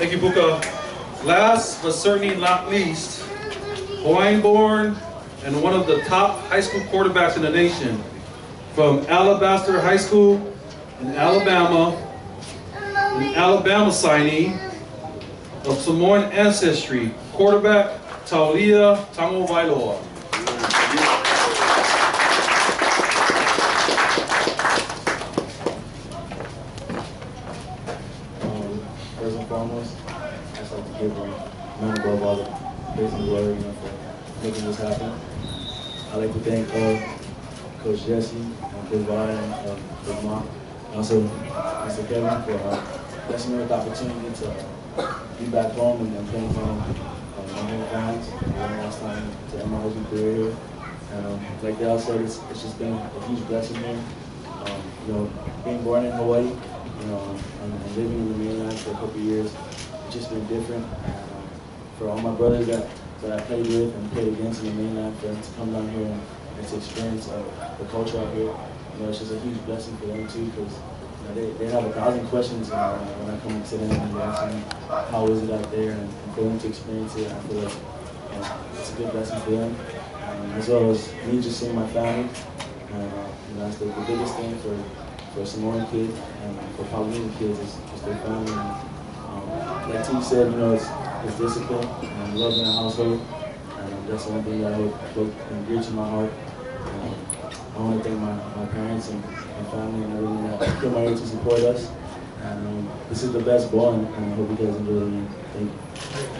Thank you, Buka. Last but certainly not least, Hawaiian-born and one of the top high school quarterbacks in the nation, from Alabaster High School in Alabama, an Alabama signee of Samoan ancestry, quarterback Taulia Tagovailoa. First and foremost, I just like to give them none above all the praise and glory, you know, for making this happen. I'd like to thank Coach Jesse, Coach Vaughn, and Mom, and also Mr. Kevin for blessing me with the opportunity to be back home and playing for my own fans. One last time to end my whole career here. And like they all said, it's just been a huge blessing here. You know, being born in Hawaii, you know, and living in the mainland for a couple of years, it's just been different. And, for all my brothers that I played with and played against in the mainland, for them to come down here and to experience the culture out here, you know, it's just a huge blessing for them too, because they have 1,000 questions when I come and sit in and ask them, how is it out there? And for them to experience it, I feel like it's a good blessing for them. As well as me just seeing my family. You know, that's the biggest thing for Samoan kids and for Paulinean kids is just their family. And, like T said, you know, it's discipline and love in the household. And that's one thing that I hope and reach in my heart. I want to thank my parents and family and everyone that came out here to support us. And this is the best ball, and I hope you guys enjoy it. Thank you.